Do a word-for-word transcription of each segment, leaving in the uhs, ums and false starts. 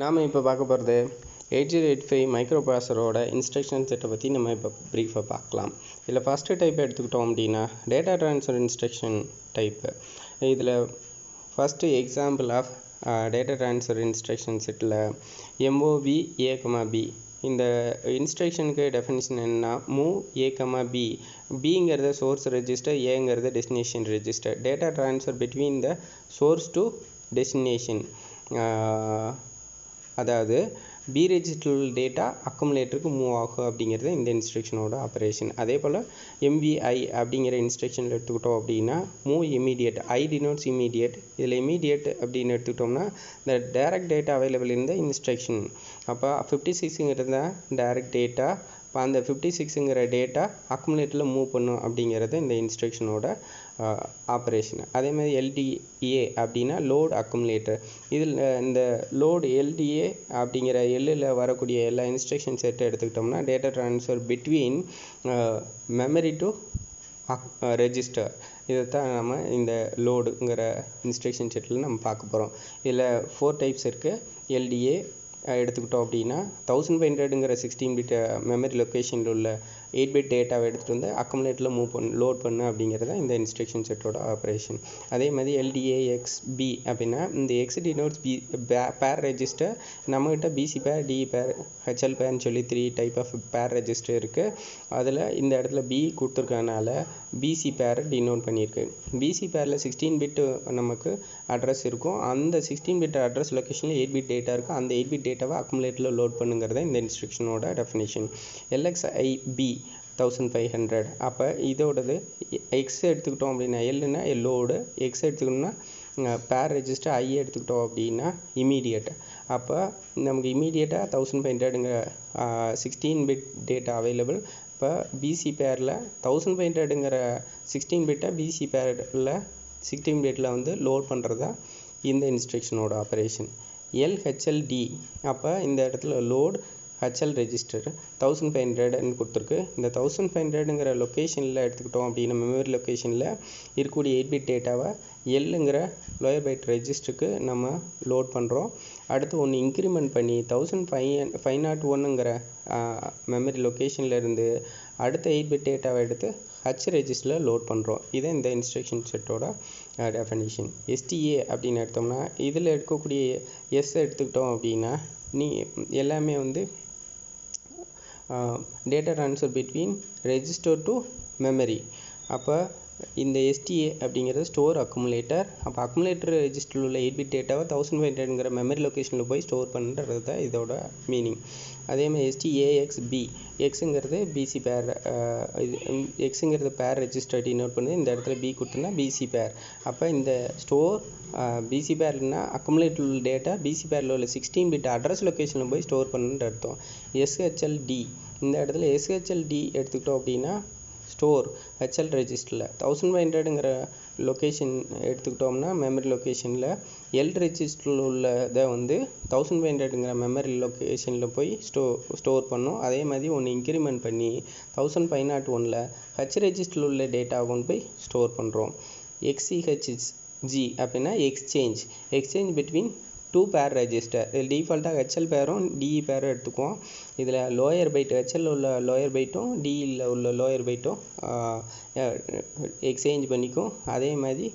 நாம் இப்போ பார்க்க போகிறது eight zero eight five micro ப்ராசரோட இன்ஸ்ட்ரக்ஷன் செட்டை பற்றி நம்ம இப்போ ப்ரீஃபாக பார்க்கலாம். இதில் ஃபஸ்ட்டு டைப் எடுத்துக்கிட்டோம் அப்படின்னா டேட்டா ட்ரான்ஸ்ஃபர் இன்ஸ்ட்ரக்ஷன் டைப்பு. இதில் first example of data transfer instruction செட்டில் எம்ஓவி ஏ கமா பி, இந்த இன்ஸ்ட்ரக்ஷனுக்கு டெஃபினேஷன் என்னென்னா மூவ் ஏ கமா பி, பிங்கிறது சோர்ஸ் ரெஜிஸ்டர், ஏங்கிறது destination register. Data transfer between the source to destination, அதாவது பி ரெஜிஸ்டர் டேட்டா அக்குமுலேட்டருக்கு move ஆகும் அப்படிங்கிறது இந்த இன்ஸ்ட்ரக்ஷனோட ஆப்ரேஷன். அதே போல் எம்விஐ அப்படிங்கிற இன்ஸ்ட்ரக்ஷன் எடுத்துக்கிட்டோம் அப்படின்னா move immediate, I denotes immediate. இதில் இமீடியட் அப்படின்னு எடுத்துக்கிட்டோம்னா இந்த டைரக்ட் டேட்டா அவைலபிள் இந்த இன்ஸ்ட்ரக்ஷன். அப்போ ஃபிஃப்டி சிக்ஸுங்கிறது தான் டைரக்ட் டேட்டா, இப்போ அந்த ஃபிஃப்டி சிக்ஸுங்கிற டேட்டா அக்குமுலேட்டரில் மூவ் பண்ணும் அப்படிங்கிறது இந்த இன்ஸ்ட்ரக்ஷனோட ஆப்ரேஷன். அதேமாதிரி எல்டிஏ அப்படின்னா லோட் அக்குமுலேட்டர். இதில் இந்த லோடு எல்டிஏ அப்படிங்கிற எல்லில் வரக்கூடிய எல்லா இன்ஸ்ட்ரக்ஷன் செட்டை எடுத்துக்கிட்டோம்னா data transfer between memory to register, இதை தான் நம்ம இந்த லோடுங்கிற இன்ஸ்ட்ரக்ஷன் செட்டில் நம்ம பார்க்க போகிறோம். இதில் ஃபோர் டைப்ஸ் இருக்குது. எல்டிஏ எடுத்துக்கிட்டோம் அப்படின்னா தௌசண்ட் ஃபைவ் ஹண்ட்ரடுங்கிற சிக்ஸ்டீன் பிட் மெமரி லொக்கேஷனில் உள்ள எயிட் பிட் டேட்டாவை எடுத்துகிட்டு வந்து அக்குமுலேட்டில் மூவ் பண்ணு லோட் பண்ணு அப்படிங்கிறது தான் இந்த இன்ஸ்ட்ரக்ஷன் செட்டோட ஆப்ரேஷன். அதே மாதிரி எல்டிஏ எக்ஸ் பி அப்படின்னா இந்த X denotes B pair register, நம்மகிட்ட PC pair, D pair, HL பேர்னு சொல்லி three type of pair register இருக்குது. அதில் இந்த இடத்துல பி கொடுத்துருக்கனால பிசி பேரை டினோட் பண்ணியிருக்கு. பிசி பேரில் சிக்ஸ்டீன் பிட்டு நமக்கு அட்ரஸ் இருக்கும், அந்த சிக்ஸ்டீன் பிட் அட்ரஸ் லொக்கேஷனில் எயிட் பிட் டேட்டா இருக்கும், அந்த எயிட் பிட் டேட்டாவை அக்குமுலேட்டில் லோட் பண்ணுங்கிறத இந்த இன்ஸ்ட்ரக்ஷனோட definition. LXI B thousand five hundred. அப்போ இதோடது எக்ஸ் எடுத்துக்கிட்டோம் அப்படின்னா எல்லுன்னா எல்லோடு, எக்ஸ் எடுத்துக்கணும்னா பேர் ரெஜிஸ்டர், ஐ எடுத்துக்கிட்டோம் அப்படின்னா இமீடியட். அப்போ நமக்கு இமீடியட்டாக தௌசண்ட் ஃபைவ் ஹண்ட்ரடுங்கிற சிக்ஸ்டீன் பிட் டேட்டா அவைலபிள். இப்போ பிசி பேரில் தௌசண்ட் ஃபைவ் ஹண்ட்ரடுங்கிற சிக்ஸ்டீன் பிட்டை பிசி பேரில் சிக்ஸ்டீன் பிட்டில் வந்து லோட் பண்ணுறது தான் இந்த இன்ஸ்ட்ரக்ஷனோட ஆப்ரேஷன். எல்ஹெச்எல்டி, அப்போ இந்த இடத்துல load HL register thousand five ஹண்ட்ரட்னு கொடுத்துருக்கு. இந்த தௌசண்ட் ஃபைவ் ஹண்ட்ரடுங்கிற லொக்கேஷனில் எடுத்துக்கிட்டோம் அப்படின்னா மெமரி லொக்கேஷனில் இருக்கக்கூடிய எயிட் பிட் டேட்டாவை எல்லுங்கிற லோயர் பைட் ரெஜிஸ்டருக்கு நம்ம லோட் பண்ணுறோம். அடுத்து ஒன்று இன்க்ரிமெண்ட் பண்ணி தௌசண்ட் ஃபைவ் ஃபைவ் நாட் ஒன்றுங்கிற மெமரி லொக்கேஷன்லேருந்து அடுத்த எயிட் பிட் டேட்டாவை எடுத்து ஹச் ரெஜிஸ்டரில் லோட் பண்ணுறோம். இதை இந்த இன்ஸ்ட்ரக்ஷன் செட்டோட டெஃபினேஷன். எஸ்டிஏ அப்படின்னு எடுத்தோம்னா இதில் எடுக்கக்கூடிய எஸ் எடுத்துக்கிட்டோம் அப்படின்னா நீ எல்லாமே வந்து data transfer between register to memory. அப்போ இந்த எஸ்டிஏ அப்படிங்கிறது ஸ்டோர் அக்குமுலேட்டர், அப்போ அக்குமுலேட்டர் ரெஜிஸ்டரில் உள்ள எயிட் பிட் டேட்டாவை தௌசண்ட் ஃபைவ் ஹண்ட்ரட்ங்கிற மெமரி லொக்கேஷனில் போய் ஸ்டோர் பண்ணுறது தான் இதோட மீனிங். அதேமாதிரி எஸ்டிஏஎக்ஸ் பி, எக்ஸுங்கிறது பிசி பேர், எக்ஸுங்கிறது பேர் ரெஜிஸ்டர் டினோட் பண்ணுது, இந்த இடத்துல பி கொடுத்தோம்னா பிசி பேர். அப்போ இந்த ஸ்டோர் பிசி பேர்னா அக்குமுலேட்டர் உள்ள டேட்டா பிசி பேரில் உள்ள சிக்ஸ்டீன் பிட் அட்ரஸ் லொக்கேஷனில் போய் ஸ்டோர் பண்ணுன்ற அர்த்தம். எஸ்ஹெச்எல்டி, இந்த இடத்துல எஸ்ஹெச்எல்டி எடுத்துக்கிட்டோம் அப்படின்னா ஸ்டோர் ஹெச்எல் ரெஜிஸ்டரில் தௌசண்ட் ஃபைவ் ஹண்ட்ரடுங்கிற லொக்கேஷன் எடுத்துக்கிட்டோம்னா மெமரி லொக்கேஷனில் எல் ரெஜிஸ்டரில் உள்ளதை வந்து தௌசண்ட் ஃபைவ் ஹண்ட்ரடுங்கிற மெமரி லொக்கேஷனில் போய் ஸ்டோ ஸ்டோர் பண்ணும். அதே மாதிரி ஒன்று இன்க்ரிமெண்ட் பண்ணி தௌசண்ட் ஃபைவ் நாட் ஒனில் ஹெச் ரெஜிஸ்டரில் உள்ள டேட்டா கொண்டு போய் ஸ்டோர் பண்ணுறோம். எக்ஸ்சிஹெச்ஜி அப்படின்னா exchange, exchange between two pair register. இதில் டிஃபால்ட்டாக ஹெச்எல் பேரும் டிஇ பேரும் எடுத்துக்குவோம். இதில் லோயர் பைட் ஹெச்எல் உள்ள லோயர் பைட்டும் டிஇயில் உள்ள லோயர் பைட்டும் எக்ஸ்சேஞ்ச் பண்ணிக்கும். அதே மாதிரி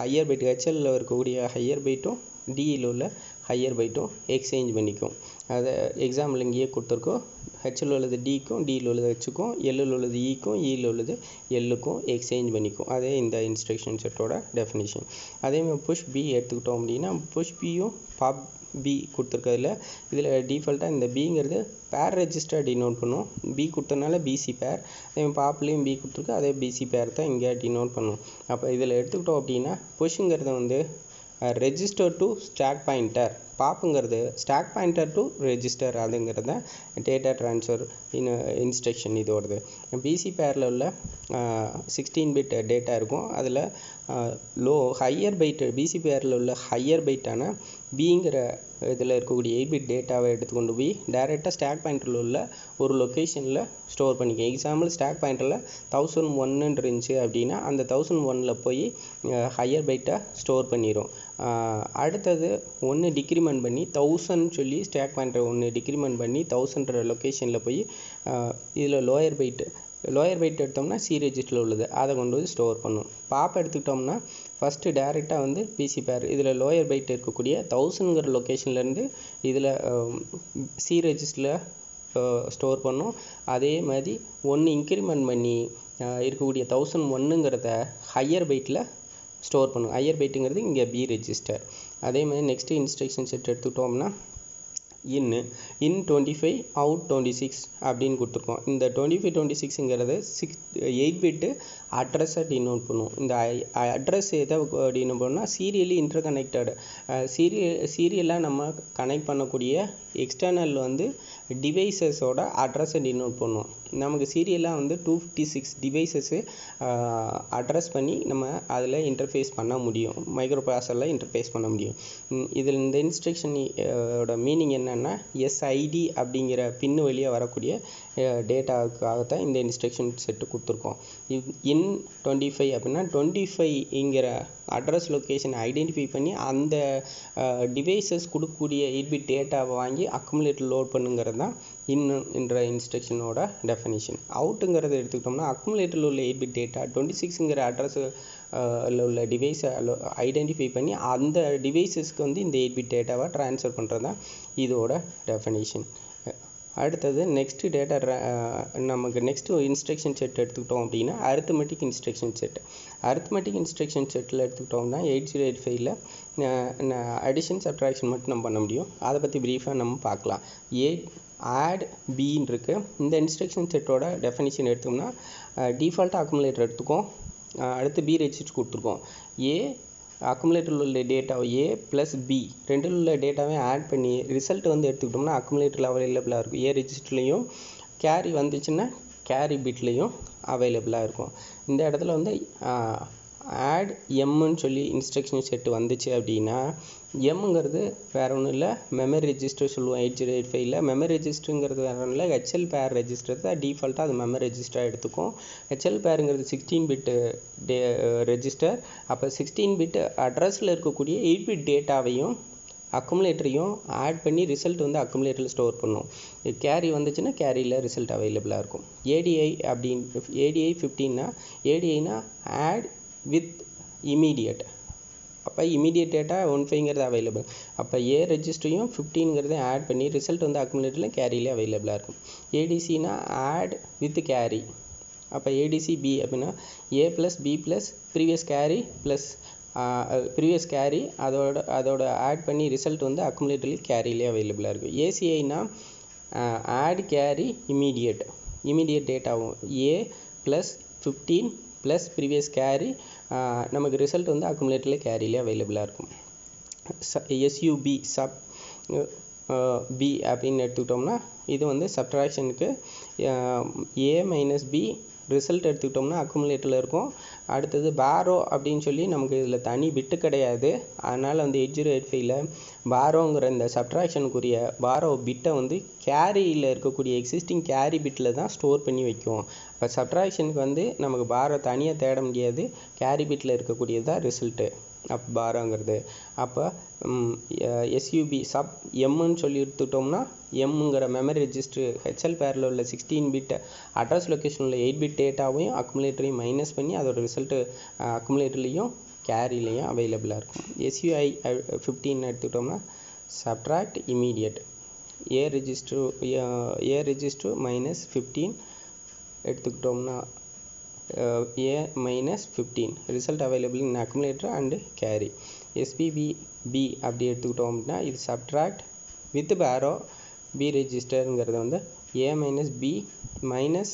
ஹையர் பைட் ஹெச்எல்லில் இருக்கக்கூடிய ஹையர் பைட்டும் டிஇயில் உள்ள ஹையர் பைட்டும் எக்ஸ்சேஞ்ச் பண்ணிக்கும். அதை எக்ஸாம்பிள் இங்கேயே கொடுத்துருக்கோம். ஹெச்எல் உள்ளது டிக்கும், டியில் உள்ளது ஹெச்சுக்கும், எல்லில் உள்ளது ஈக்கும், ஈயில் உள்ளது எல்லுக்கும் எக்ஸ்சேஞ்ச் பண்ணிக்கும். அதே இந்த இன்ஸ்ட்ரக்ஷன் செட்டோட டெஃபினேஷன். அதேமாதிரி புஷ் பி எடுத்துக்கிட்டோம் அப்படின்னா புஷ் பியும் பாப் பி கொடுத்துருக்கறதுல இதில் டிஃபால்ட்டாக இந்த பிங்கிறது பேர் ரெஜிஸ்டர் டினோட் பண்ணும், பி கொடுத்தனால பிசி பேர், அதே பாப்லேயும் பி கொடுத்துருக்கு, அதே பிசி பேர் தான் இங்கே டினோட் பண்ணும். அப்போ இதில் எடுத்துக்கிட்டோம் அப்படின்னா புஷ்ங்கிறத வந்து ரெஜிஸ்டர் டு ஸ்டாக் பாயிண்டர், பாப்புங்கிறது ஸ்டாக் பாயிண்டர் டு ரெஜிஸ்டர், அதுங்கிறது தான் டேட்டா ட்ரான்ஸ்ஃபர் இன் இன்ஸ்ட்ரக்ஷன் இதோடது. பிசி பேரில் உள்ள சிக்ஸ்டீன் பிட் டேட்டா இருக்கும், அதில் லோ ஹையர் பைட் பிசி பேரில் உள்ள ஹையர் பைட்டான பிங்கிற இதில் இருக்கக்கூடிய எயிட் பிட் டேட்டாவை எடுத்து கொண்டு போய் டைரெக்டாக ஸ்டாக் பாயிண்டரில் உள்ள ஒரு லொக்கேஷனில் ஸ்டோர் பண்ணிக்க. எக்ஸாம்பிள் ஸ்டாக் பாயிண்டரில் தௌசண்ட் ஒன்னு இருந்துச்சு அப்படின்னா அந்த தௌசண்ட் ஒன்னில் போய் ஹையர் பைட்டாக ஸ்டோர் பண்ணிடும். அடுத்தது ஒன்று டிக்ரிமெண்ட் பண்ணி தௌசண்ட் சொல்லி ஸ்டாக் பாயிண்டர் ஒன்று டிக்ரிமெண்ட் பண்ணி தௌசண்ட்ற லொக்கேஷனில் போய் இதில் லோயர் பைட்டு லோயர் பைட் எடுத்தோம்னா சி ரெஜிஸ்டரில் உள்ளது அதை கொண்டு வந்து ஸ்டோர் பண்ணும். பாப்பை எடுத்துக்கிட்டோம்னா ஃபஸ்ட்டு டேரெக்டாக வந்து பிசி பேர் இதில் லோயர் பைட் இருக்கக்கூடிய தௌசண்ட்ங்கிற லொக்கேஷன்லேருந்து இதில் சி ரெஜிஸ்டரில் ஸ்டோர் பண்ணும். அதே மாதிரி ஒன்று இன்க்ரிமெண்ட் பண்ணி இருக்கக்கூடிய தௌசண்ட் ஒன்றுங்கிறத ஹையர் பைட்டில் ஸ்டோர் பண்ணும். ஹையர் பைட்டுங்கிறது இங்கே பி ரெஜிஸ்டர். அதே மாதிரி நெக்ஸ்ட்டு இன்ஸ்ட்ரக்ஷன் செட் எடுத்துக்கிட்டோம்னா in in twenty five out twenty six அப்படின்னு கொடுத்துருக்கோம். இந்த டுவெண்ட்டி ஃபைவ் டுவெண்ட்டி சிக்ஸுங்கிறது சிக்ஸ் எயிட் பிட்டு அட்ரஸை டினோட் பண்ணுவோம். இந்த அட்ரஸ் எதை டினோட் பண்ணோம்னா சீரியலி இன்டர் கனெக்டட் சீரியல் சீரியலாக நம்ம கனெக்ட் பண்ணக்கூடிய எக்ஸ்டர்னல் வந்து டிவைசஸோட அட்ரஸை டினோட் பண்ணுவோம். நமக்கு சீரியலாக வந்து two fifty six devices address பண்ணி நம்ம அதில் இன்டர்ஃபேஸ் பண்ண முடியும், மைக்ரோ ப்ராசரில் இன்டர்ஃபேஸ் பண்ண முடியும். இதில் இந்த இன்ஸ்ட்ரக்ஷனோட மீனிங் என்ன? S I D அப்படிங்கிற பின் வழியாக வரக்கூடிய டேட்டாவுக்காகத்தான் இந்த இன்ஸ்ட்ரக்ஷன் செட்டு கொடுத்துருக்கோம். இன் டுவெண்ட்டி ஃபைவ் அப்படின்னா டுவெண்ட்டி ஃபைவ்ங்கிற அட்ரஸ் லொக்கேஷன் ஐடென்டிஃபை பண்ணி அந்த டிவைசஸ் கொடுக்கக்கூடிய எயிட் பிட் டேட்டாவை வாங்கி அக்குமுலேட்டர் லோட் பண்ணுங்கிறது தான் இன்னும் என்ற இன்ஸ்ட்ரக்ஷனோட டெஃபினேஷன். அவுட்டுங்கிறத எடுத்துக்கிட்டோம்னா அக்குமுலேட்டரில் உள்ள எயிட் பிட் டேட்டா டுவெண்ட்டி சிக்ஸுங்கிற அட்ரஸ் உள்ள டிவைஸை ஐடென்டிஃபை பண்ணி அந்த டிவைஸஸ்க்கு வந்து இந்த எயிட் பிட் டேட்டாவை ட்ரான்ஸ்ஃபர் பண்ணுறது தான் இதோட டெஃபினேஷன். அடுத்தது நெக்ஸ்ட்டு டேட்டா நமக்கு நெக்ஸ்ட்டு இன்ஸ்ட்ரக்ஷன் செட் எடுத்துக்கிட்டோம் அப்படின்னா arithmetic instruction set. Arithmetic instruction செட்டில் எடுத்துக்கிட்டோம்னா எயிட் ஜீரோ எயிட் ஃபைவ்ல அடிஷன் சப்ட்ராக்ஷன் மட்டும் நம்ம பண்ண முடியும். அதை பற்றி ப்ரீஃபாக நம்ம பார்க்கலாம். ஏ ஆட் பின்னு இருக்குது. இந்த இன்ஸ்ட்ரக்ஷன் செட்டோட டெஃபினேஷன் எடுத்தோம்னா டிஃபால்ட்டாக அக்குமுலேட்டர் எடுத்துக்கோம். அடுத்து பி ரெஜிஸ்டர் கொடுத்துருக்கோம். ஏ அக்குமுலேட்டரில் உள்ள டேட்டாவை ஏ ப்ளஸ் பி ரெண்டில் உள்ள டேட்டாவே ஆட் பண்ணி ரிசல்ட் வந்து எடுத்துக்கிட்டோம்னா அக்குமுலேட்டரில் அவைலபிளாக இருக்கும். ஏ ரெஜிஸ்டர்லேயும் கேரி வந்துச்சுன்னா கேரி பிட்லேயும் அவைலபிளாக இருக்கும். இந்த இடத்துல வந்து ஆட் எம்முன்னு சொல்லி இன்ஸ்ட்ரக்ஷன் செட்டு வந்துச்சு அப்படின்னா எம்ங்கிறது வேறு ஒன்றும் இல்லை, மெமரி ரெஜிஸ்டர் சொல்லுவோம். எயிட் ஜீரோ எயிட் ஃபைவ்ல மெமரி ரெஜிஸ்டருங்கிறது வேறு ஒன்றும் இல்லை, ஹெச்எல் பேர் ரெஜிஸ்டர் தான் டிஃபால்ட்டாக அது மெமரி ரெஜிஸ்டராக எடுத்துக்கும். ஹெச்எல் பேருங்கிறது சிக்ஸ்டீன் பிட்டு டே ரெஜிஸ்டர். அப்போ சிக்ஸ்டீன் பிட்டு அட்ரஸில் இருக்கக்கூடிய எயிட் பிட் டேட்டாவையும் அக்குமுலேட்டரையும் ஆட் பண்ணி ரிசல்ட் வந்து அக்குமுலேட்டரில் ஸ்டோர் பண்ணும். கேரி வந்துச்சுன்னா கேரியில் ரிசல்ட் அவைலபிளாக இருக்கும். ஏடிஐ அப்படின்னு ஏடிஐ ஃபிஃப்டின்னா ஏடிஐனா ஆட் வித் இமீடியட். அப்போ இமீடியட் டேட்டா ஒன் ஃபைவ்ங்கிறது அவைலபிள். அப்போ ஏ ரெஜிஸ்டரையும் ஃபிஃப்டீனுங்கிறத ஆட் பண்ணி ரிசல்ட் வந்து அக்குமுலேட்டரில் கேரியிலே அவைலபிளாக இருக்கும். ஏடிசினா ஆட் வித் கேரி. அப்போ ஏடிசி பி அப்படின்னா A plus B plus previous carry plus previous carry அதோட அதோட ஆட் பண்ணி ரிசல்ட் வந்து அக்குமுலேட்டரில் கேரியிலே அவைலபிளாக இருக்கும். ஏசிஐனா ஆட் கேரி இமீடியட் இமீடியட் டேட்டாவும் A plus fifteen plus previous carry நமக்கு ரிசல்ட் வந்து அக்குமுலேட்டரில் கேரியிலே அவைலபிளாக இருக்கும். எஸ்யூபி சப் பி அப்படின்னு எடுத்துக்கிட்டோம்னா இது வந்து சப்ட்ராக்ஷனுக்கு ஏ மைனஸ் பி ரிசல்ட் எடுத்துக்கிட்டோம்னா அக்குமுலேட்டரில் இருக்கும். அடுத்தது பாரோ அப்படின்னு சொல்லி நமக்கு இதில் தனி பிட்டு கிடையாது, அதனால் வந்து எயிட் ஜீரோ எயிட் ஃபைவ்ல பாரோங்கிற இந்த சப்ட்ராக்ஷனுக்குரிய பாரோ பிட்டை வந்து கேரியில் இருக்கக்கூடிய எக்ஸிஸ்டிங் கேரி பிட்டில் தான் ஸ்டோர் பண்ணி வைக்குவோம். இப்போ சப்ட்ராக்ஷனுக்கு வந்து நமக்கு பாரோ தனியாக தேட முடியாது, கேரி பிட்டில் இருக்கக்கூடியது தான் ரிசல்ட்டு அப் பாரோங்கிறது. அப்போ எஸ்யூபி சப் எம்முன்னு சொல்லி எடுத்துக்கிட்டோம்னா எம்ங்கிற மெமரி ரெஜிஸ்டர் ஹெச்எல் பேரில் உள்ள சிக்ஸ்டீன் பிட் அட்ரஸ் லொக்கேஷன் உள்ள எயிட் பிட் டேட்டாவையும் அக்குமுலேட்டரையும் மைனஸ் பண்ணி அதோட ரிசல்ட்டு அக்குமுலேட்டர்லேயும் கேரிலையும் அவைலபிளாக இருக்கும். எஸ்யூஐ ஃபிஃப்டீன் எடுத்துக்கிட்டோம்னா subtract immediate A register A register minus fifteen எடுத்துக்கிட்டோம்னா A minus fifteen result available in accumulator and carry. SBB B அப்படி எடுத்துக்கிட்டோம் அப்படின்னா இது சப்ட்ராக்ட் வித் பேரோ பி ரெஜிஸ்டருங்கிறது வந்து A minus B minus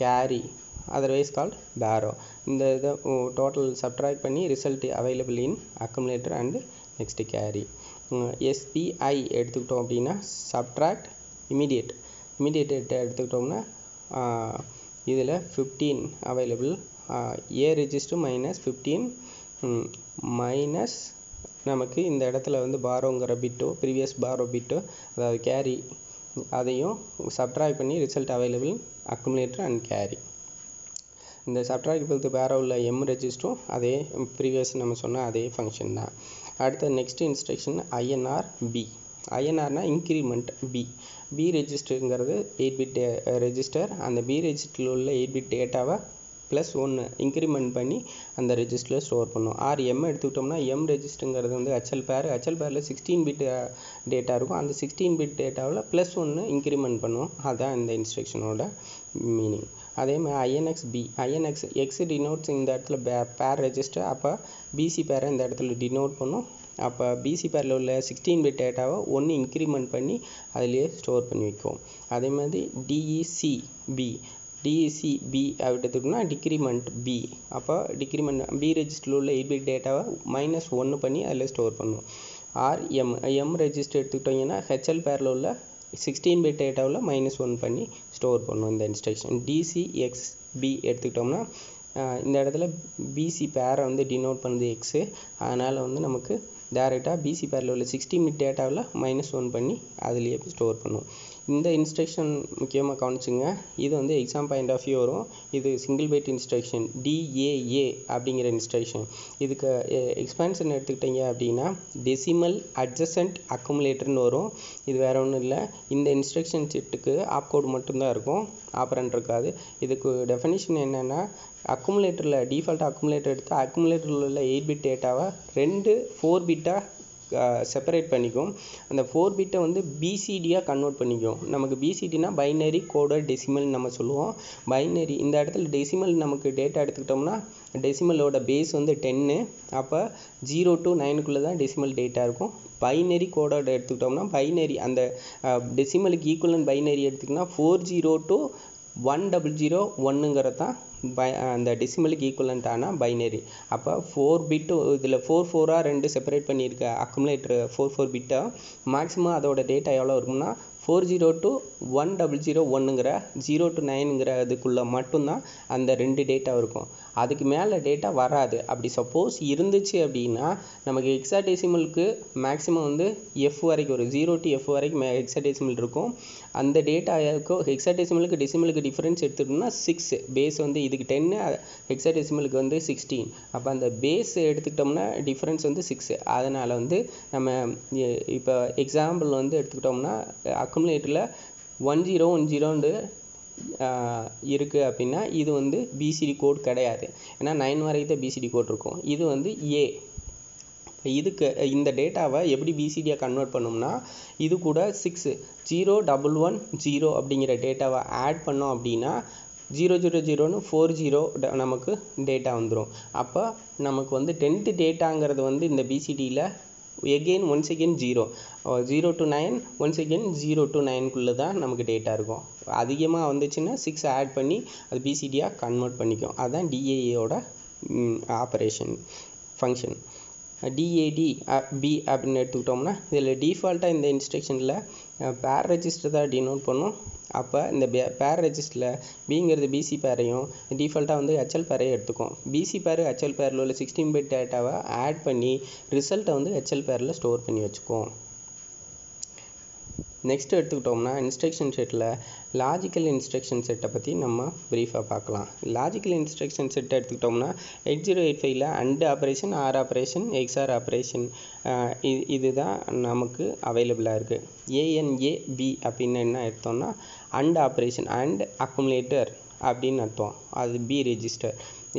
carry otherwise called borrow. இந்த இதை total subtract பண்ணி result available in accumulator and next carry. SBI எடுத்துக்கிட்டோம் அப்படின்னா சப்ட்ராக்ட் இமீடியட் இமீடியட் எடுத்துக்கிட்டோம்னா இதில் fifteen available A register minus fifteen minus நமக்கு இந்த இடத்துல வந்து பாரோங்கிற பிட்டோ ப்ரீவியஸ் பாரோ பிட்டோ அதாவது கேரி அதையும் சப்ட்ராக்ட் பண்ணி result available accumulator and carry இந்த சப்ட்ராக்ட் பத்து பேராக உள்ள எம் ரெஜிஸ்டரும் அதே ப்ரீவியஸ் நம்ம சொன்ன அதே ஃபங்க்ஷன் தான். அடுத்த நெக்ஸ்ட் இன்ஸ்ட்ரக்ஷன் ஐஎன்ஆர் பி ஐஎன்ஆர்னா இன்க்ரிமெண்ட் பி பி ரெஜிஸ்டருங்கிறது எயிட் பிட் ரெஜிஸ்டர் அந்த பி ரெஜிஸ்டரில் உள்ள எயிட் பிட் டேட்டாவை ப்ளஸ் ஒன்று இன்க்ரிமெண்ட் பண்ணி அந்த ரெஜிஸ்டரில் ஸ்டோர் பண்ணும். ஆர் எம் எடுத்துக்கிட்டோம்னா எம் ரெஜிஸ்டருங்கிறது வந்து ஹெச்எல் பேர் ஹெச்எல் பேரில் சிக்ஸ்டீன் பிட் டேட்டா இருக்கும் அந்த சிக்ஸ்டீன் பிட் டேட்டாவில் ப்ளஸ் ஒன்று இன்க்ரிமெண்ட் பண்ணுவோம் அதுதான் இந்த இன்ஸ்ட்ரக்ஷனோட மீனிங். அதே மாதிரி INX B INX X denotes இந்த இடத்துல பே பேர் ரெஜிஸ்டர் அப்போ பிசி பேரை இந்த இடத்துல டினோட் பண்ணும் அப்போ பிசி பேரில் உள்ள சிக்ஸ்டீன் பிட் டேட்டாவை ஒன்று இன்க்ரிமெண்ட் பண்ணி அதிலேயே ஸ்டோர் பண்ணி வைக்கும். அதே மாதிரி டிஇசி பி டிஇசி பி அப்படின்னா டிக்ரிமெண்ட் பி அப்போ டிக்ரிமெண்ட் பி ரெஜிஸ்டரில் உள்ள எயிட் பிட் டேட்டாவை மைனஸ் ஒன்று பண்ணி அதில் ஸ்டோர் பண்ணும். ஆர் எம் எம் ரெஜிஸ்டர் எடுத்துக்கிட்டோங்கன்னா ஹெச்எல் பேரில் உள்ள சிக்ஸ்டீன் பிட் டேட்டாவில் மைனஸ் ஒன் பண்ணி ஸ்டோர் பண்ணும் இந்த இன்ஸ்ட்ரக்ஷன். டிசிஎக்ஸ்பி எடுத்துக்கிட்டோம்னா இந்த இடத்துல பிசி பேரை வந்து டினோட் பண்ணுது எக்ஸு அதனால் வந்து நமக்கு டேரெக்டாக பிசி பேரில் உள்ள சிக்ஸ்டீன் பிட் டேட்டாவில் மைனஸ் ஒன் பண்ணி அதுலேயே ஸ்டோர் பண்ணும். இந்த இன்ஸ்ட்ரக்ஷன் முக்கியமாக கவனிச்சுங்க இது வந்து எக்ஸாம் பாயிண்ட் ஆஃப் வியூ வரும் இது சிங்கிள் பைட் இன்ஸ்ட்ரக்ஷன் டிஏஏ அப்படிங்கிற இன்ஸ்ட்ரக்ஷன் இதுக்கு எக்ஸ்பான்ஷன் எடுத்துக்கிட்டீங்க அப்படின்னா டெசிமல் அட்ஜசன்ட் அக்குமுலேட்டர்னு வரும் இது வேறு ஒன்றும் இல்லை இந்த இன்ஸ்ட்ரக்ஷன் செட்டுக்கு ஆப் கோட் மட்டும்தான் இருக்கும் ஆப்ரண்ட் இருக்காது. இதுக்கு டெஃபினிஷன் என்னென்னா அக்குமுலேட்டரில் டிஃபால்ட் அக்குமுலேட்டர் எடுத்து அக்குமுலேட்டரில் உள்ள எயிட் பிட் டேட்டாவை ரெண்டு ஃபோர் பிட்டாக செப்பரேட் பண்ணிக்கும் அந்த ஃபோர் பிட்டை வந்து பிசிடியாக கன்வெர்ட் பண்ணிக்கும் நமக்கு பிசிடினா பைனரி கோடர் டெசிமல் நம்ம சொல்லுவோம் பைனரி இந்த இடத்துல டெசிமல் நமக்கு டேட்டா எடுத்துக்கிட்டோம்னா டெசிமலோட பேஸ் வந்து டென்னு அப்போ ஜீரோ டு நைனுக்குள்ளே தான் டெசிமல் டேட்டா இருக்கும். பைனரி கோடோட எடுத்துக்கிட்டோம்னா பைனரி அந்த டெசிமலுக்கு ஈக்குவலன் பைனரி எடுத்துக்கிட்டோம்னா four zero to one double zero ஒன்றுங்கிறது தான் பை அந்த டெசிமலுக்கு ஈக்குவலண்ட்டான பைனரி அப்போ ஃபோர் பிட்டு இதில் ஃபோர் ஃபோராக ரெண்டு செப்பரேட் பண்ணியிருக்க அக்குமுலேட்ரு ஃபோர் ஃபோர் பிட்டாக மேக்ஸிமம் அதோட டேட்டா எவ்வளோ இருக்கும்னா four zero to one double zero ஒன்றுங்கிற ஜீரோ டு நைனுங்கிற அதுக்குள்ளே மட்டும்தான் அந்த ரெண்டு டேட்டா இருக்கும் அதுக்கு மேலே டேட்டா வராது. அப்படி சப்போஸ் இருந்துச்சு அப்படின்னா நமக்கு ஹெக்ஸாடெசிமலுக்கு மேக்ஸிமம் வந்து எஃப் வரைக்கும் ஒரு ஜீரோ டு எஃப் வரைக்கும் ஹெக்ஸாடெசிமல் இருக்கும் அந்த டேட்டா இருக்கும் ஹெக்ஸாடெசிமலுக்கு டெசிமலுக்கு டிஃப்ரென்ஸ் எடுத்துக்கிட்டோம்னா சிக்ஸ் பேஸ் வந்து இதுக்கு டென்னு ஹெக்ஸாடெசிமலுக்கு வந்து சிக்ஸ்டீன் அப்போ அந்த பேஸ் எடுத்துக்கிட்டோம்னா டிஃப்ரென்ஸ் வந்து சிக்ஸு அதனால் வந்து நம்ம இப்போ எக்ஸாம்பிள் வந்து எடுத்துக்கிட்டோம்னா அக்குமுலேட்டரில் ஒன் ஜீரோ ஒன் ஜீரோண்டு இருக்குது அப்படின்னா இது வந்து பிசிடி கோட் கிடையாது ஏன்னா நைன் வரைக்கும் தான் பிசிடி கோட் இருக்கும் இது வந்து ஏ இதுக்கு இந்த டேட்டாவை எப்படி பிசிடியாக கன்வெர்ட் பண்ணோம்னா இது கூட six zero double one zero அப்படிங்கிற டேட்டாவை ஆட் பண்ணோம் அப்படின்னா ஜீரோ ஜீரோ ஜீரோன்னு ஃபோர் ஜீரோ நமக்கு டேட்டா வந்துடும் அப்போ நமக்கு வந்து டென்த்து டேட்டாங்கிறது வந்து இந்த பிசிடியில் again once again zero zero to nine once again zero to நைனுக்குள்ளே தான் நமக்கு டேட்டா இருக்கும் அதிகமாக வந்துச்சுன்னா சிக்ஸ் ஆட் பண்ணி அது பிசிடியாக கன்வெர்ட் பண்ணிக்கும் அதுதான் டிஏஏயோட ஆப்ரேஷன் ஃபங்க்ஷன். டிஏடி பி அப்படின்னு எடுத்துக்கிட்டோம்னா இதில் டிஃபால்ட்டாக இந்த இன்ஸ்ட்ரக்ஷனில் பேர் ரெஜிஸ்டர் தான் டினோட் பண்ணும் அப்போ இந்த பேர் ரெஜிஸ்டரில் பிங்கிறது பிசி பேரையும் டிஃபால்ட்டாக வந்து ஹெச்எல் பேரையும் எடுத்துக்கும் பிசி பேர் ஹெச்எல் பேரில் உள்ள சிக்ஸ்டீன் பிட் டேட்டாவை ஆட் பண்ணி ரிசல்ட்டை வந்து ஹெச்எல் பேரில் ஸ்டோர் பண்ணி வச்சுக்கும். நெக்ஸ்ட் எடுத்துக்கிட்டோம்னா இன்ஸ்ட்ரக்ஷன் செட்டில் லாஜிக்கல் இன்ஸ்ட்ரக்ஷன் செட்டை பற்றி நம்ம ப்ரீஃபாக பார்க்கலாம். லாஜிக்கல் இன்ஸ்ட்ரக்ஷன் செட்டை எடுத்துக்கிட்டோம்னா எயிட் ஜீரோ எயிட் ஃபைவ்ல and operation R operation XOR operation இது இதுதான் நமக்கு அவைலபிளாக இருக்குது. ஏஎன்ஏபி அப்படின்னு என்ன எடுத்தோம்னா அண்ட் ஆப்ரேஷன் அண்ட் அக்குமுலேட்டர் அப்படின்னு அர்த்தம் அது பி ரெஜிஸ்டர்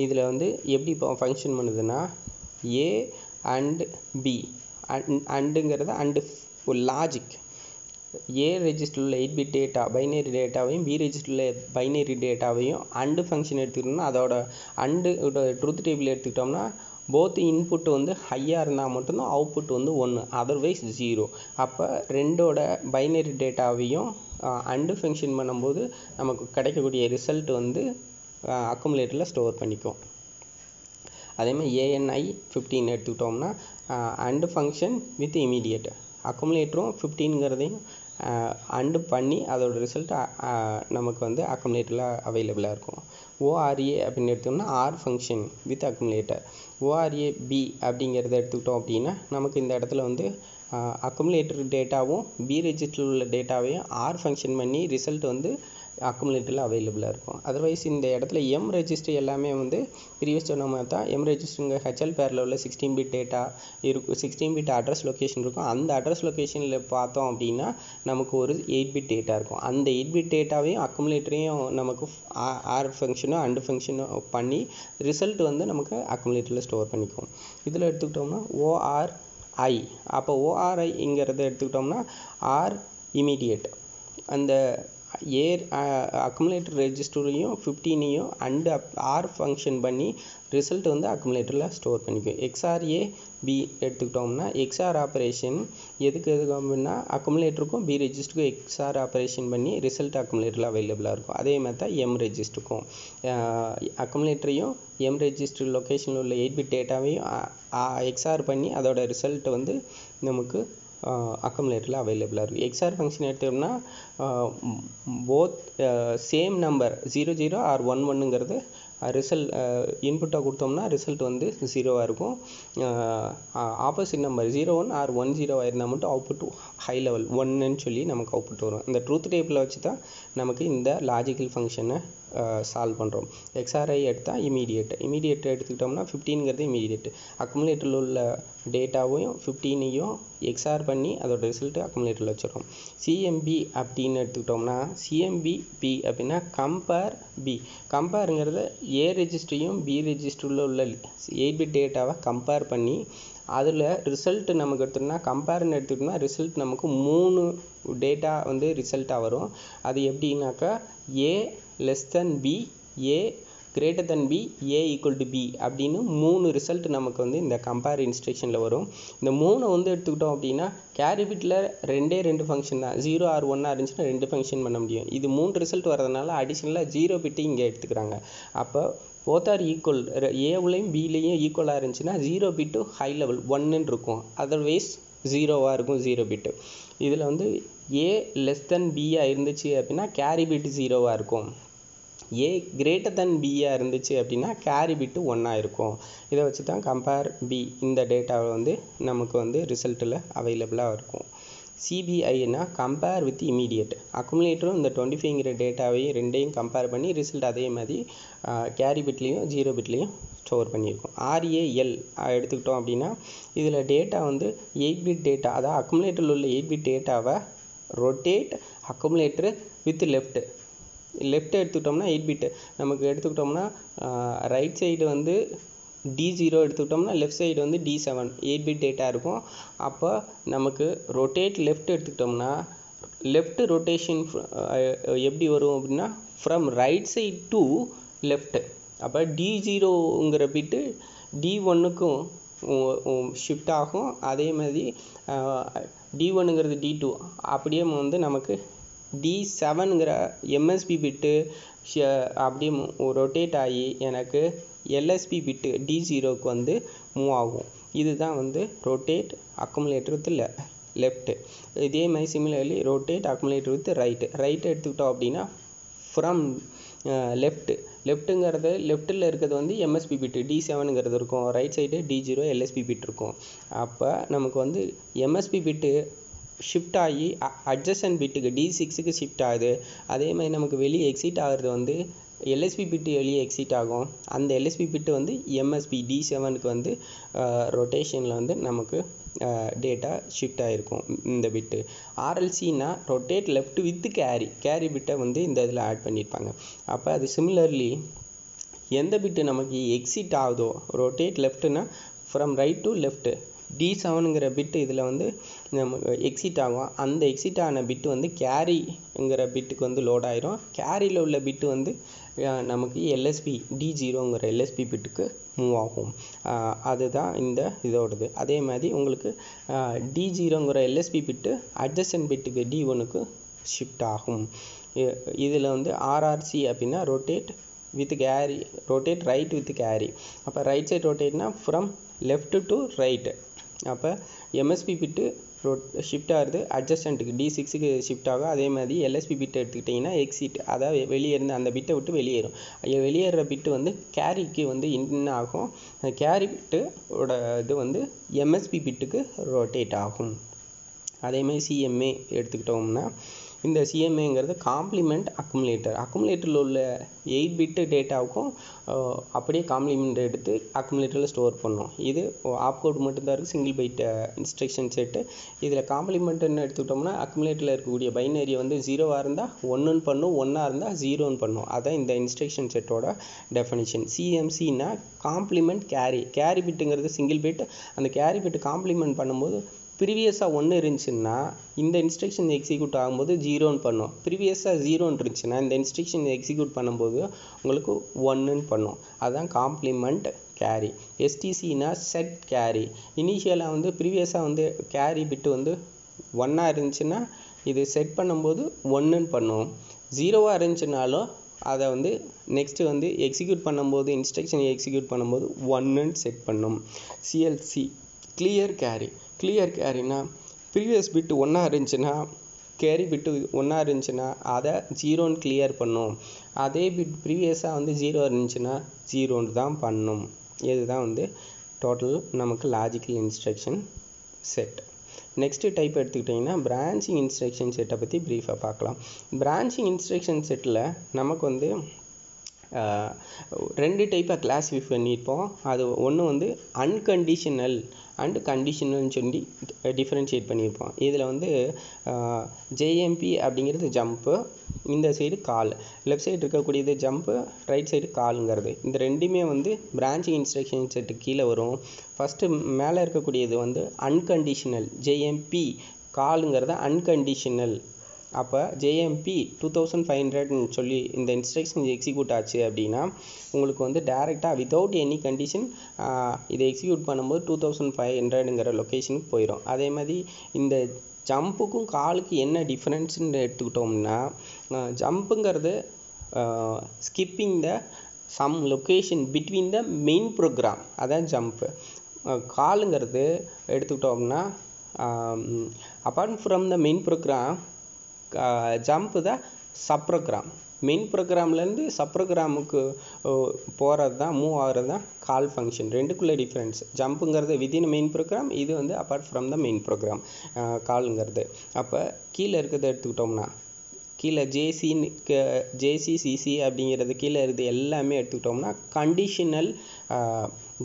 இதில் வந்து எப்படி ஃபங்க்ஷன் பண்ணுதுன்னா ஏ அண்டு பி அண்ட் அண்டுங்கிறது அண்டு லாஜிக் ஏ ரெஜிஸ்டரில் உள்ள எயிட் பிட் டேட்டா பைனரி டேட்டாவையும் பி ரெஜிஸ்டரில் பைனரி டேட்டாவையும் அண்டு ஃபங்க்ஷன் எடுத்துக்கிட்டோம்னா அதோட அண்டு ட்ரூத் டேபிள் எடுத்துக்கிட்டோம்னா போத் இன்புட் வந்து ஹையாக இருந்தால் மட்டும்தான் அவுட்புட் வந்து ஒன்று அதர்வைஸ் ஜீரோ அப்போ ரெண்டோட பைனரி டேட்டாவையும் அண்டு ஃபங்க்ஷன் பண்ணும்போது நமக்கு கிடைக்கக்கூடிய ரிசல்ட் வந்து அக்குமுலேட்டரில் ஸ்டோர் பண்ணிக்கும். அதேமாதிரி ஏஎன்ஐ ஃபிஃப்டீன் எடுத்துக்கிட்டோம்னா அண்டு ஃபங்க்ஷன் வித் இமீடியட் அக்குமுலேட்டரும் ஃபிஃப்டீனுங்கிறதையும் அண்டு பண்ணி அதோட ரிசல்ட்டு நமக்கு வந்து அக்குமுலேட்டரில் அவைலபிளாக இருக்கும். ஓஆர்ஏ அப்படின்னு எடுத்தோம்னா R function with accumulator. ORA B அப்படிங்கிறத எடுத்துக்கிட்டோம் அப்படின்னா நமக்கு இந்த இடத்துல வந்து அக்குமுலேட்டர் டேட்டாவும் பி ரிஜிஸ்டரில் உள்ள டேட்டாவையும் ஆர் ஃபங்க்ஷன் பண்ணி ரிசல்ட் வந்து அக்குமுலேட்டரில் அவைலபிளாக இருக்கும். அதர்வைஸ் இந்த இடத்துல எம் ரெஜிஸ்டர் எல்லாமே வந்து ப்ரீவியஸ் சொன்ன மாதிரி தான். எம் ரெஜிஸ்டருங்க ஹெச்எல் பேரில் உள்ள சிக்ஸ்டீன் பிட் டேட்டா இருக்கும், சிக்ஸ்டீன் பிட் அட்ரஸ் லொக்கேஷன் இருக்கும். அந்த அட்ரஸ் லொக்கேஷனில் பார்த்தோம் அப்படின்னா நமக்கு ஒரு எயிட் பிட் டேட்டா இருக்கும். அந்த எயிட் பிட் டேட்டாவையும் அக்குமுலேட்டரையும் நமக்கு ஆர் ஃபங்க்ஷனும் அண்டு ஃபங்க்ஷனும் பண்ணி ரிசல்ட் வந்து நமக்கு அக்குமுலேட்டரில் ஸ்டோர் பண்ணிக்கும். இதில் எடுத்துக்கிட்டோம்னா ஓஆர்ஐ, அப்போ ஓஆர்ஐங்கிறத எடுத்துக்கிட்டோம்னா ஆர் இமீடியட், அந்த ஏர் அக்குமுலேட்டர் ரெஜிஸ்டரையும் ஃபிஃப்டீனையும் அண்டு ஆர் ஃபங்க்ஷன் பண்ணி ரிசல்ட் வந்து அக்குமுலேட்டரில் ஸ்டோர் பண்ணிக்கும். எக்ஸ்ஆர்ஏ பி எடுத்துக்கிட்டோம்னா எக்ஸ்ஆர் ஆப்ரேஷன் எதுக்கு எதுக்கு அப்படின்னா அக்குமுலேட்டருக்கும் பி ரெஜிஸ்டருக்கும் எக்ஸ்ஆர் ஆப்ரேஷன் பண்ணி ரிசல்ட் அக்குமுலேட்டரில் அவைலபிளாக இருக்கும். அதே மாதிரி தான் எம் ரெஜிஸ்டருக்கும் அக்குமுலேட்டரையும் எம் ரெஜிஸ்டர் லொக்கேஷனில் உள்ள எயிட் பிட் டேட்டாவையும் எக்ஸ்ஆர் பண்ணி அதோட ரிசல்ட் வந்து நமக்கு அக்குமுலேட்டரில் அவைலபிளாக இருக்குது. எக்ஸ்ஆர் ஃபங்க்ஷன் எடுத்தோம்னா both same number zero zero or one ஒன்னுங்கிறது ரிசல்ட் இன்புட்டாக கொடுத்தோம்னா ரிசல்ட் வந்து ஜீரோவாக இருக்கும். Opposite number zero one or one ஜீரோவாக இருந்தால் மட்டும் அவுட்புட் ஹை லெவல் ஒன்றுன்னு சொல்லி நமக்கு அவுட்புட் வரும். இந்த ட்ரூத் டேபிளில் வச்சு தான் நமக்கு இந்த லாஜிக்கல் ஃபங்க்ஷனை சால்வ் பண்ணுறோம். எக்ஸ்ஆர்ஐ எடுத்தால் இமீடியட், இமீடியட் எடுத்துக்கிட்டோம்னா ஃபிஃப்டீனுங்கிறது இமீடியட், அக்குமுலேட்டரில் உள்ள டேட்டாவையும் ஃபிஃப்டீனையும் எக்ஸ்ஆர் பண்ணி அதோட ரிசல்ட்டு அக்குமுலேட்டரில் வச்சுருக்கோம். சிஎம்பி அப்படின்னு எடுத்துக்கிட்டோம்னா சிஎம்பி பி அப்படின்னா கம்பேர் பி, கம்பேருங்கிறது ஏ ரெஜிஸ்டரையும் பி ரெஜிஸ்டரில் உள்ள எயிட் பிட் டேட்டாவை கம்பேர் பண்ணி அதில் ரிசல்ட் நமக்கு எடுத்துகிட்டோம்னா கம்பேர்னு எடுத்துக்கிட்டோம்னா ரிசல்ட் நமக்கு மூணு டேட்டா வந்து ரிசல்ட்டாக வரும். அது எப்படின்னாக்கா A less than B, A greater than B, A equal to B அப்படின்னு மூணு ரிசல்ட் நமக்கு வந்து இந்த கம்பேர் இன்ஸ்ட்ரக்ஷனில் வரும். இந்த மூணு வந்து எடுத்துக்கிட்டோம் அப்படின்னா கேரிபிட்டில் ரெண்டே ரெண்டு ஃபங்க்ஷன் தான், ஜீரோ ஆர் ஒன்னாக இருந்துச்சுன்னா ரெண்டு ஃபங்க்ஷன் பண்ண முடியும். இது மூணு ரிசல்ட் வரதுனால அடிஷ்னலாக ஜீரோ பிட்டு இங்கே எடுத்துக்கிறாங்க. அப்போ போத் ஆர் ஈக்குவல், ஏவுலையும் பிலையும் ஈக்குவலாக இருந்துச்சுன்னா ஜீரோ பிட்டு ஹை லெவல் ஒன்றுன்னு இருக்கும், அதர்வைஸ் ஜீரோவாக இருக்கும் ஜீரோ பிட்டு. இதில் வந்து ஏ லெஸ் தென் பியாக இருந்துச்சு அப்படின்னா கேரி பிட்டு ஜீரோவாக இருக்கும், ஏ கிரேட்டர் தென் பியாக இருந்துச்சு அப்படின்னா கேரி பிட்டு ஒன்னாக இருக்கும். இதை வச்சு தான் கம்பேர் பி இந்த டேட்டாவை வந்து நமக்கு வந்து ரிசல்ட்டில் அவைலபிளாக இருக்கும். சிபிஐனா கம்பேர் வித் இமீடியட், அக்குமுலேட்டரும் இந்த டுவெண்ட்டி ஃபைவ்ங்கிற டேட்டாவையும் ரெண்டையும் கம்பேர் பண்ணி ரிசல்ட் அதே மாதிரி கேரி பிட்லேயும் ஜீரோ பிட்லேயும் ஸ்டோர் பண்ணியிருக்கோம். ஆர்ஏஎல் எடுத்துக்கிட்டோம் அப்படின்னா இதில் டேட்டா வந்து எயிட் பிட் டேட்டா, அதாவது அக்குமுலேட்டரில் உள்ள எயிட் பிட் டேட்டாவை rotate accumulator with left, left எடுத்துக்கிட்டோம்னா எயிட் பிட்டு நமக்கு எடுத்துக்கிட்டோம்னா ரைட் சைடு வந்து டி ஜீரோ எடுத்துக்கிட்டோம்னா லெஃப்ட் சைடு வந்து D seven eight bit data இருக்கும். அப்போ நமக்கு ரொட்டேட் லெஃப்ட் எடுத்துக்கிட்டோம்னா லெஃப்ட் ரொட்டேஷன் எப்படி வரும் அப்படின்னா from right side to left. அப்போ டி ஜீரோங்கிற பிட்டு டி ஒன்றுக்கும் ஷிஃப்ட் ஆகும், அதே மாதிரி டி ஒன்றுங்கிறது டி டூ, அப்படியே வந்து நமக்கு டி செவனுங்கிற எம்எஸ்பி பிட்டு அப்படியே ரொட்டேட் ஆகி எனக்கு எல்எஸ்பி பிட்டு டி ஜீரோவுக்கு வந்து மூவ் ஆகும். இதுதான் வந்து ரொட்டேட் அக்குமுலேட்டர் வித் லெஃப்ட். இதே மாதிரி similarly rotate accumulator with right, right எடுத்துக்கிட்டோம் அப்படின்னா ஃப்ரம் லெஃப்ட், லெஃப்ட்டுங்கிறது லெஃப்ட்டில் இருக்கிறது வந்து எம்எஸ்பி பிட்டு டி செவனுங்கிறது இருக்கும், right side D zero LSB bit இருக்கும். அப்போ நமக்கு வந்து எம்எஸ்பி பிட்டு ஷிஃப்ட் ஆகி அட்ஜஸ்டன் பிட்டுக்கு டி சிக்ஸுக்கு ஷிஃப்ட் ஆகுது, அதே மாதிரி நமக்கு வெளியே எக்ஸிட் ஆகிறது வந்து எல்எஸ்பி பிட்டு வெளியே எக்ஸிட் ஆகும், அந்த எல்எஸ்பி பிட்டு வந்து எம்எஸ்பி டி செவனுக்கு வந்து ரொட்டேஷனில் வந்து நமக்கு டேட்டா ஷிஃப்ட் ஆகிருக்கும் இந்த பிட்டு. ஆர்எல்சின்னா rotate left with carry, carry பிட்டை வந்து இந்த இதில் ஆட் பண்ணியிருப்பாங்க. அப்போ அது சிமிலர்லி எந்த பிட்டு நமக்கு எக்ஸிட் ஆகுதோ ரொட்டேட் லெஃப்ட்டுன்னா from right to left D செவனுங்கிற பிட்டு இதில் வந்து நமக்கு எக்ஸிட் ஆகும், அந்த எக்ஸிட் ஆன பிட்டு வந்து கேரிங்கிற பிட்டுக்கு வந்து லோட் ஆயிரும், கேரியில் உள்ள பிட்டு வந்து நமக்கு எல்எஸ்பி டி ஜீரோங்கிற எல்எஸ்பி பிட்டுக்கு மூவ் ஆகும். அதுதான் இந்த இதோடது. அதே மாதிரி உங்களுக்கு டி ஜீரோங்கிற எல்எஸ்பி பிட்டு அட்ஜஸ்டன் பிட்டுக்கு டி ஒன்றுக்கு ஷிஃப்ட் ஆகும். இதில் வந்து ஆர்ஆர்சி அப்படின்னா rotate with carry, rotate right with carry. அப்போ ரைட் சைட் ரொட்டேட்னா ஃப்ரம் லெஃப்ட் டு ரைட்டு. அப்போ எம்எஸ்பி பிட்டு ஷிஃப்ட் ஆகிறது அட்ஜஸ்டண்ட்டுக்கு டி சிக்ஸுக்கு ஷிஃப்ட் ஆகும். அதே மாதிரி எல்எஸ்பி பிட் எடுத்துக்கிட்டிங்கன்னா எக்ஸிட், அதாவது வெளியேருந்து அந்த பிட்டை விட்டு வெளியேறும். வெளியேற பிட்டு வந்து கேரிக்கு வந்து இன் ஆகும், கேரி பிட்டோட இது வந்து எம்எஸ்பி பிட்டுக்கு ரொட்டேட் ஆகும். அதேமாதிரி சிஎம்ஏ எடுத்துக்கிட்டோம்னா இந்த சிஎம்ஏங்கிறது காம்ப்ளிமெண்ட் அக்குமுலேட்டர், அக்குமுலேட்டரில் உள்ள எயிட் பிட்டு டேட்டாவுக்கும் அப்படியே காம்ப்ளிமெண்ட் எடுத்து அக்குமுலேட்டரில் ஸ்டோர் பண்ணோம். இது ஆப்கோட் மட்டும்தான் இருக்குது, சிங்கிள் பைட் இன்ஸ்ட்ரக்ஷன் செட்டு. இதில் காம்ப்ளிமெண்ட்னு எடுத்துக்கிட்டோம்னா அக்குமுலேட்டரில் இருக்கக்கூடிய பைனரியை வந்து ஜீரோவாக இருந்தால் ஒன்றுன்னு பண்ணும், ஒன்னாக இருந்தால் ஜீரோன்னு பண்ணும். அதான் இந்த இன்ஸ்ட்ரக்ஷன் செட்டோட டெஃபினிஷன். சிஎம்சின்னா காம்ப்ளிமெண்ட் கேரி, கேரி பிட்டுங்கிறது சிங்கிள் பிட், அந்த கேரி பிட்டு காம்ப்ளிமெண்ட் பண்ணும்போது ப்ரீவியஸாக ஒன்று இருந்துச்சுன்னா இந்த இன்ஸ்ட்ரக்ஷன் எக்ஸிக்யூட் ஆகும்போது ஜீரோன்னு பண்ணும், ப்ரீவியஸாக ஜீரோன்னு இருந்துச்சுன்னா இந்த இன்ஸ்ட்ரக்ஷன் எக்ஸிக்யூட் பண்ணும்போது உங்களுக்கு ஒன்றுன்னு பண்ணும். அதுதான் காம்ப்ளிமெண்ட் கேரி. எஸ்டிசின்னா செட் கேரி, இனிஷியலாக வந்து ப்ரீவியஸாக வந்து கேரி பிட்டு வந்து ஒன்னாக இருந்துச்சுன்னா இது செட் பண்ணும்போது ஒன்றுன்னு பண்ணும், ஜீரோவாக இருந்துச்சுனாலும் அதை வந்து நெக்ஸ்ட்டு வந்து எக்ஸிக்யூட் பண்ணும்போது இன்ஸ்ட்ரக்ஷன் எக்ஸிக்யூட் பண்ணும்போது ஒன்றுன்னு செட் பண்ணும். சிஎல்சி கிளியர் கேரி, கிளியர் கேரின்னா ப்ரீவியஸ் பிட்டு ஒன்றா இருந்துச்சுன்னா கேரி பிட்டு ஒன்றா இருந்துச்சுன்னா அதை ஜீரோன்னு கிளியர் பண்ணும், அதே பிட் ப்ரீவியஸாக வந்து ஜீரோ இருந்துச்சுன்னா ஜீரோன்னு தான் பண்ணும். இதுதான் வந்து டோட்டல் நமக்கு logical instruction set. Next type எடுத்துக்கிட்டிங்கன்னா பிரான்ச்சிங் இன்ஸ்ட்ரக்ஷன் செட்டை பற்றி ப்ரீஃபாக பார்க்கலாம். பிரான்ச்சிங் இன்ஸ்ட்ரக்ஷன் செட்டில் நமக்கு வந்து ரெண்டு டைப்பாக கிளாஸிஃபை பண்ணியிருப்போம். அது ஒன்று வந்து அன்கண்டிஷனல் அண்டு கண்டிஷனல்னு சொல்லி டிஃப்ரென்ஷியேட் பண்ணியிருப்போம். இதில் வந்து ஜேஎம்பி அப்படிங்கிறது ஜம்ப்பு, இந்த சைடு கால், லெஃப்ட் சைடு இருக்கக்கூடியது ஜம்ப்பு, ரைட் சைடு காலுங்கிறது. இந்த ரெண்டுமே வந்து பிரான்ச்சிங் இன்ஸ்ட்ரக்ஷன் செட்டு கீழே வரும். ஃபஸ்ட்டு மேலே இருக்கக்கூடியது வந்து அன்கண்டிஷனல், ஜேஎம்பி காலுங்கிறது அன்கண்டிஷனல். அப்போ ஜேஎம்பி டூ தௌசண்ட் ஃபைவ் ஹண்ட்ரட்னு சொல்லி இந்த இன்ஸ்ட்ரக்ஷன் எக்ஸிக்யூட் ஆச்சு அப்படின்னா உங்களுக்கு வந்து டேரெக்டாக வித்தவுட் எனி கண்டிஷன் இதை எக்ஸிக்யூட் பண்ணும்போது டூ தௌசண்ட் ஃபைவ் ஹண்ட்ரடுங்கிற லொக்கேஷனுக்கு போயிடும். அதே மாதிரி இந்த ஜம்ப்புக்கும் காலுக்கு என்ன டிஃப்ரென்ஸ்ன்னு எடுத்துக்கிட்டோம்னா, ஜம்ப்புங்கிறது skipping the some location between the main program, அதான் ஜம்ப்பு. காலுங்கிறது எடுத்துக்கிட்டோம்னா apart from the main program, jump the sub program, main ப்ரோக்ராம்லேருந்து சப் ப்ரோக்ராமுக்கு போகிறது தான், மூவ் ஆகிறது தான் கால் ஃபங்க்ஷன். ரெண்டுக்குள்ளே டிஃப்ரென்ஸ், ஜம்ப்புங்கிறது விதின் மெயின் ப்ரோக்ராம், இது வந்து apart from the main program காலுங்கிறது. அப்போ கீழே இருக்கிறத எடுத்துக்கிட்டோம்னா கீழே ஜேசின்னு ஜேசி சிசி அப்படிங்கிறது கீழே இருக்குது எல்லாமே எடுத்துக்கிட்டோம்னா கண்டிஷனல்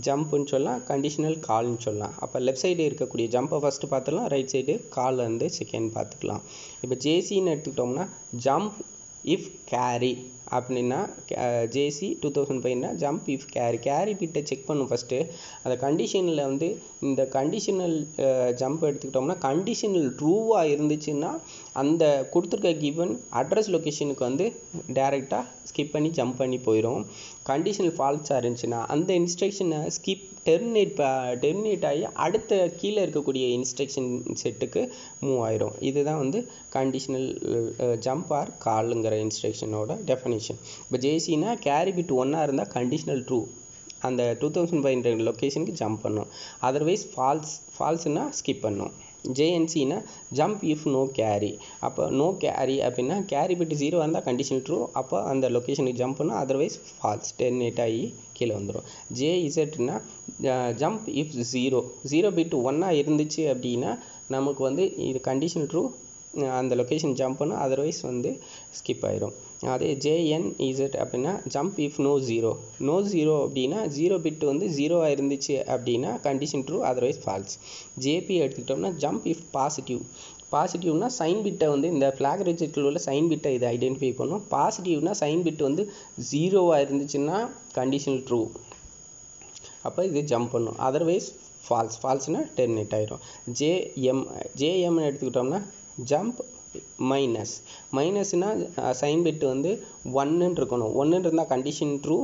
ஜம்ப்புன்னு சொல்லலாம், கண்டிஷனல் கால்னு சொல்லலாம். அப்போ லெஃப்ட் சைடு இருக்கக்கூடிய ஜம்பை ஃபஸ்ட்டு பார்த்துக்கலாம், ரைட் சைடு காலில் இருந்து செகண்ட் பார்த்துக்கலாம். இப்போ ஜேசின்னு எடுத்துக்கிட்டோம்னா ஜம்ப் இஃப் கேரி அப்படின்னா ஜேசி டூ தௌசண்ட் ஃபைவ்னா ஜம்ப் இஃப் கேரி, கேரி பிட்டை செக் பண்ணும் ஃபஸ்ட்டு. அந்த கண்டிஷனில் வந்து இந்த கண்டிஷனல் ஜம்ப் எடுத்துக்கிட்டோம்னா கண்டிஷனல் ட்ரூவாக இருந்துச்சுன்னா அந்த கொடுத்துருக்க கிவன் அட்ரஸ் லொக்கேஷனுக்கு வந்து டைரெக்டாக ஸ்கிப் பண்ணி ஜம்ப் பண்ணி போயிடும். கண்டிஷனல் ஃபால்ஸாக இருந்துச்சுன்னா அந்த இன்ஸ்ட்ரக்ஷனை ஸ்கிப் டெர்மினேட் டெர்மினேட் ஆகி அடுத்த கீழே இருக்கக்கூடிய இன்ஸ்ட்ரக்ஷன் செட்டுக்கு மூவ் ஆயிடும். இதுதான் வந்து கண்டிஷனல் ஜம்ப் ஆர் காலுங்கிற இன்ஸ்ட்ரக்ஷனோட டெஃபினேஷன். இப்போ ஜேசினா கேரி பிட் ஒன்னாக இருந்தால் கண்டிஷனல் ட்ரூ, அந்த டூ தௌசண்ட் ஃபைவ் ஹண்ட்ரட் லொக்கேஷனுக்கு ஜம்ப் பண்ணும், அதர்வைஸ் ஃபால்ஸ், ஃபால்ஸ்னா ஸ்கிப் பண்ணும். ஜேஎன்சின்னா ஜம்ப் இஃப் நோ கேரி, அப்போ நோ கேரி அப்படின்னா கேரி பிட்டு ஜீரோவாக இருந்தால் கண்டிஷனல் ட்ரூ, அப்போ அந்த லொக்கேஷனுக்கு ஜம்ப் பண்ணால் அதர்வைஸ் ஃபால்ஸ் டெர்மினேட் ஆகி கீழே வந்துடும். ஜேஇசட்னா jump if zero, zero bit ஒன்னாக இருந்துச்சு அப்படின்னா நமக்கு வந்து இது கண்டிஷனல் ட்ரூ, அந்த லொக்கேஷன் ஜம்ப் பண்ணால் அதர்வைஸ் வந்து ஸ்கிப் ஆயிடும். அதே ஜேஎன்இசட் அப்படின்னா jump if no zero, no zero அப்படின்னா ஜீரோ பிட்டு வந்து ஜீரோவாக இருந்துச்சு அப்படின்னா condition true otherwise false. JP எடுத்துக்கிட்டோம்னா ஜம்ப் இஃப் பாசிட்டிவ், பாசிட்டிவ்னா சைன் பிட்டை வந்து இந்த ஃப்ளாக் ரெஜிஸ்டரில் உள்ள சைன் பிட்டை இதை ஐடென்டிஃபை பண்ணும். பாசிட்டிவ்னா சைன் பிட்டு வந்து ஜீரோவாக இருந்துச்சுன்னா கண்டிஷனல் ட்ரூ, அப்போ இது ஜம்ப் பண்ணும், அதர்வைஸ் ஃபால்ஸ், ஃபால்ஸ்னால் டெர்மினேட் ஆகிடும். ஜேஎம் ஜேஎம்னு எடுத்துக்கிட்டோம்னா ஜம்ப் மைனஸ், மைனஸ்னால் சைன் பிட்டு வந்து ஒன்றுன்னு இருக்கணும், ஒன்றுன்னு இருந்தால் கண்டிஷன் ட்ரூ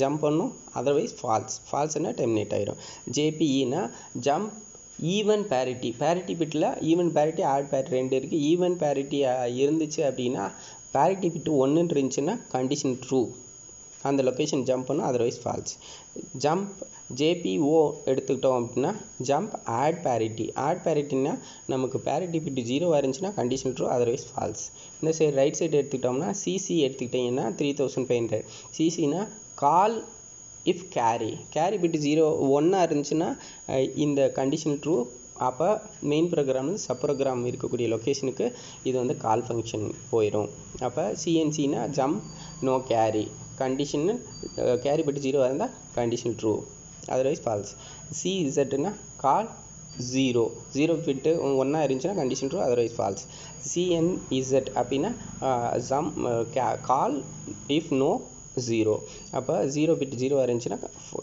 ஜம்ப் பண்ணும், அதர்வைஸ் ஃபால்ஸ், ஃபால்ஸ்னால் டெர்மினேட் ஆகிடும். ஜேபிஇனா ஜம்ப் ஈவன் பேரிட்டி, பேரிட்டி பிட்டில் ஈவன் பேரிட்டி ஆட் பேரிட்டி ரெண்டு இருக்குது, ஈவன் பேரிட்டி இருந்துச்சு அப்படின்னா பேரிட்டி பிட்டு ஒன்றுன்னு இருந்துச்சுன்னா கண்டிஷன் ட்ரூ, அந்த லொக்கேஷன் ஜம்ப் பண்ணும், அதர்வைஸ் ஃபால்ஸ். ஜம்ப் ஜேபிஓ எடுத்துக்கிட்டோம் அப்படின்னா ஜம்ப் ஆட் பேரிட்டி. ஆட் பேரிட்டின்னா நமக்கு பேரிட்டி பிட்டு ஜீரோவாக இருந்துச்சுன்னா கண்டிஷன் ட்ரூ, அதர்வைஸ் ஃபால்ஸ். இந்த சைடு ரைட் சைடு எடுத்துக்கிட்டோம்னா சிசி எடுத்துக்கிட்டிங்கன்னா த்ரீ தௌசண்ட் ஃபைவ் ஹண்ட்ரட் சிசினா call if carry, carry bit zero ஒன்னாக இருந்துச்சுன்னா இந்த கண்டிஷன் ட்ரூ. அப்போ மெயின் ப்ரோக்ராம்லேருந்து சப் ப்ரோக்ராம் இருக்கக்கூடிய லொக்கேஷனுக்கு இது வந்து கால் ஃபங்க்ஷன் போயிடும். அப்போ சிஎன்சினா jump no carry, condition carry bit ஜீரோவாக இருந்தால் கண்டிஷன் ட்ரூ, அதர்வைஸ் ஃபால்ஸ். சிஇசட்னா கால் ஜீரோ, ஜீரோ பிட்டு ஒன்னாக இருந்துச்சுன்னா condition true, otherwise false. CNZ அப்படின்னா jump call if no zero, அப்போ ஜீரோ பிட்டு ஜீரோவாக இருந்துச்சுன்னா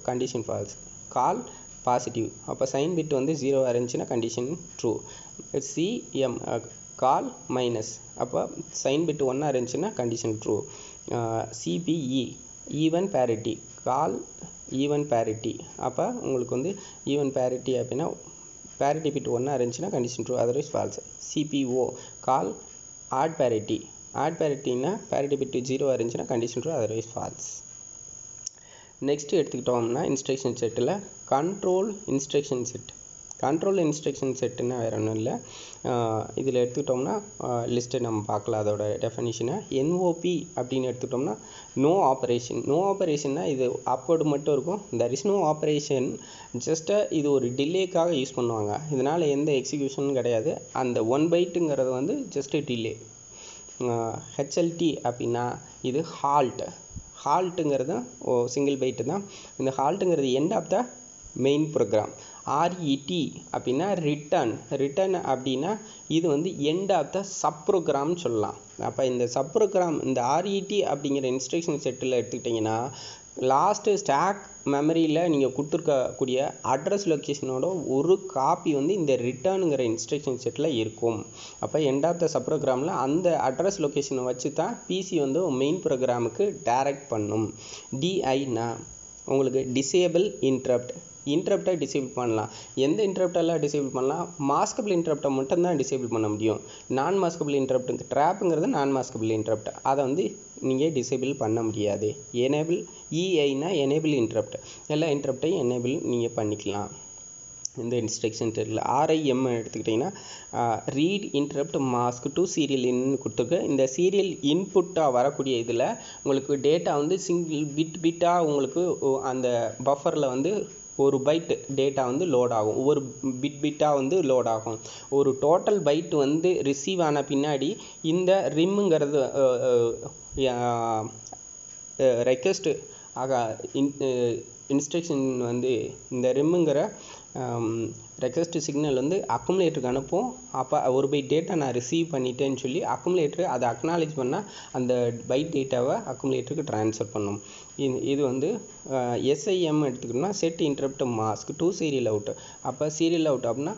கண்டிஷன் ஃபால்ஸ், கால் பாசிட்டிவ். அப்போ சைன் பிட் வந்து ஜீரோவாக இருந்துச்சுன்னா condition true. CM call minus, அப்போ சைன் பிட் ஒன்னாக இருந்துச்சுன்னா condition true. CPE even parity, call even parity, அப்போ உங்களுக்கு வந்து ஈவன் பேரிட்டி அப்படின்னா பேரிட்டி பிட் ஒன்னாக இருந்துச்சுன்னா condition true, otherwise false. CPO call odd parity, odd பேரிட்டின்னா பேரிட்டி பிட் ஜீரோவாக இருந்துச்சுன்னா condition true, otherwise false. Next எடுத்துக்கிட்டோம்னா இன்ஸ்ட்ரக்ஷன் செட்டில் control instruction set. Control instruction செட்டுன்னா வேறு ஒன்றும் இல்லை. இதில் எடுத்துக்கிட்டோம்னா லிஸ்ட்டு நம்ம பார்க்கலாம் அதோட டெஃபனிஷனை. என்ஓபி அப்படின்னு எடுத்துக்கிட்டோம்னா நோ ஆப்ரேஷன். நோ ஆப்ரேஷன்னா இது ஆப்வர்டு மட்டும் இருக்கும், there is no operation. Just இது ஒரு டிலேக்காக யூஸ் பண்ணுவாங்க, இதனால் எந்த எக்ஸிக்யூஷனும் கிடையாது. அந்த ஒன் பைட்டுங்கிறது வந்து ஜஸ்ட்டு டிலே. ஹெச்எல்டி அப்படின்னா இது ஹால்ட். ஹால்ட்டுங்கிறது ஓ சிங்கிள் பைட்டு தான். இந்த ஹால்ட்டுங்கிறது end of the main program. RET அப்படின்னா ரிட்டர்ன். ரிட்டர்ன் அப்படின்னா இது வந்து எண்ட் ஆஃப் த சப் ப்ரோக்ராம்னு சொல்லலாம். அப்போ இந்த சப் ப்ரோக்ராம் இந்த ஆர்இடி அப்படிங்கிற இன்ஸ்ட்ரக்ஷன் செட்டில் எடுத்துக்கிட்டிங்கன்னா லாஸ்ட்டு ஸ்டாக் மெமரியில் நீங்கள் கொடுத்துருக்கக்கூடிய அட்ரஸ் லொக்கேஷனோட ஒரு காப்பி வந்து இந்த ரிட்டர்னுங்கிற இன்ஸ்ட்ரக்ஷன் செட்டில் இருக்கும். அப்போ எண்ட் ஆஃப் த சப் ப்ரோக்ராமில் அந்த அட்ரஸ் லொக்கேஷனை வச்சு தான் பிசி வந்து மெயின் ப்ரோக்ராமுக்கு டைரக்ட் பண்ணும். டிஐனா உங்களுக்கு டிசேபிள் இன்ட்ரப்ட். இன்ட்ரப்டை டிசேபிள் பண்ணலாம். எந்த இன்ட்ரப்டெல்லாம் டிசேபிள் பண்ணலாம்? மாஸ்கபிள் இன்ட்ரப்டை மட்டும்தான் டிசேபிள் பண்ண முடியும். நான் மாஸ்கபிள் இன்ட்ரப்ட் ட்ராப்புங்கிறது நான் மாஸ்கபிள் இன்ட்ரப்ட், அதை வந்து நீங்கள் டிசேபிள் பண்ண முடியாது. எனேபிள் இஐனா எனேபிள் இன்ட்ரப்ட், எல்லா இன்ட்ரப்டையும் எனேபிள் நீங்கள் பண்ணிக்கலாம் இந்த இன்ஸ்ட்ரக்ஷன் செட்டில். ஆர்ஐஎம் எடுத்துக்கிட்டிங்கன்னா read interrupt mask to serial இன்னு கொடுத்துருக்கு. இந்த சீரியல் இன்புட்டாக வரக்கூடிய இதில் உங்களுக்கு டேட்டா வந்து சிங்கிள் பிட் பிட்டாக உங்களுக்கு அந்த பஃபரில் வந்து ஒரு பைட்டு டேட்டா வந்து லோட் ஆகும், ஒவ்வொரு பிட் பிட்டாக வந்து லோட் ஆகும். ஒரு டோட்டல் பைட் வந்து ரிசீவ் ஆன பின்னாடி இந்த ரிம்முங்கிறது ரெக்வெஸ்ட் ஆக இன் இன்ஸ்ட்ரக்ஷன் வந்து இந்த ரிம்முங்கிற ரெக்வெஸ்ட் சிக்னல் வந்து அக்குமுலேட்டருக்கு அனுப்பும். அப்போ ஒரு பைட் டேட்டா நான் ரிசீவ் பண்ணிட்டேன்னு சொல்லி அக்குமுலேட்டரு அதை அக்னாலேஜ் பண்ணால் அந்த பைட் டேட்டாவை அக்குமுலேட்டருக்கு ட்ரான்ஸ்ஃபர் பண்ணும். இது வந்து எஸ்ஐஎம் எடுத்துக்கிட்டோம்னா set interrupt mask to serial out. அப்போ சீரியல் அவுட் அப்படின்னா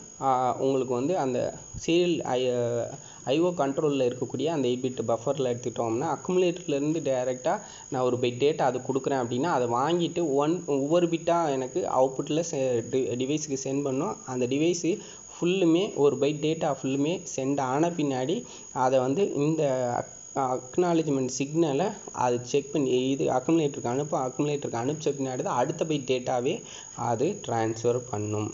உங்களுக்கு வந்து அந்த சீரியல் ஐ ஐஓ கண்ட்ரோலில் இருக்கக்கூடிய அந்த எயிட் பிட் பஃபரில் எடுத்துக்கிட்டோம்னா அக்குமுலேட்டர்லேருந்து டேரெக்டாக நான் ஒரு பைட் டேட்டா அது கொடுக்குறேன் அப்படின்னா அதை வாங்கிட்டு ஒன் ஒவ்வொரு பிட்டாக எனக்கு அவுட்புட்டில் செ டிவைஸுக்கு சென்ட் பண்ணோம். அந்த டிவைஸு ஃபுல்லுமே ஒரு பைட் டேட்டா ஃபுல்லுமே சென்ட் ஆன பின்னாடி அதை வந்து இந்த அக்னாலேஜ்மெண்ட் சிக்னலை அது செக் பண்ணி இது அக்குமுலேட்டருக்கு அனுப்ப அக்குமுலேட்டருக்கு அனுப்பிச்ச பின்னாடி தான் அடுத்த பைட் டேட்டாவே அது ட்ரான்ஸ்ஃபர் பண்ணும்.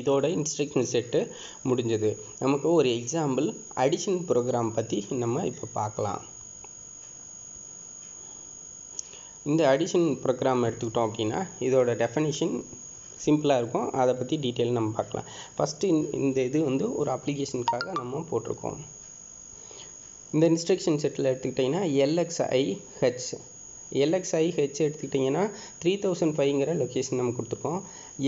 இதோட இன்ஸ்ட்ரக்ஷன் செட்டு முடிஞ்சது. நமக்கு ஒரு எக்ஸாம்பிள் அடிஷன் ப்ரோக்ராம் பற்றி நம்ம இப்போ பார்க்கலாம். இந்த அடிஷன் ப்ரோக்ராம் எடுத்துக்கிட்டோம் அப்படின்னா இதோட டெஃபனிஷன் சிம்பிளாக இருக்கும், அதை பற்றி டீட்டெயில் நம்ம பார்க்கலாம். ஃபஸ்ட்டு இந்த இது வந்து ஒரு அப்ளிகேஷனுக்காக நம்ம போட்டிருக்கோம். இந்த இன்ஸ்ட்ரக்ஷன் செட்டில் எடுத்துக்கிட்டிங்கன்னா எல்எக்ஸ்ஐஹெச் எல்எக்ஸ்ஐஹெச் எடுத்துக்கிட்டிங்கன்னா த்ரீ தௌசண்ட் ஃபைவ்ங்கிற லொக்கேஷன் நம்ம கொடுத்துருக்கோம்.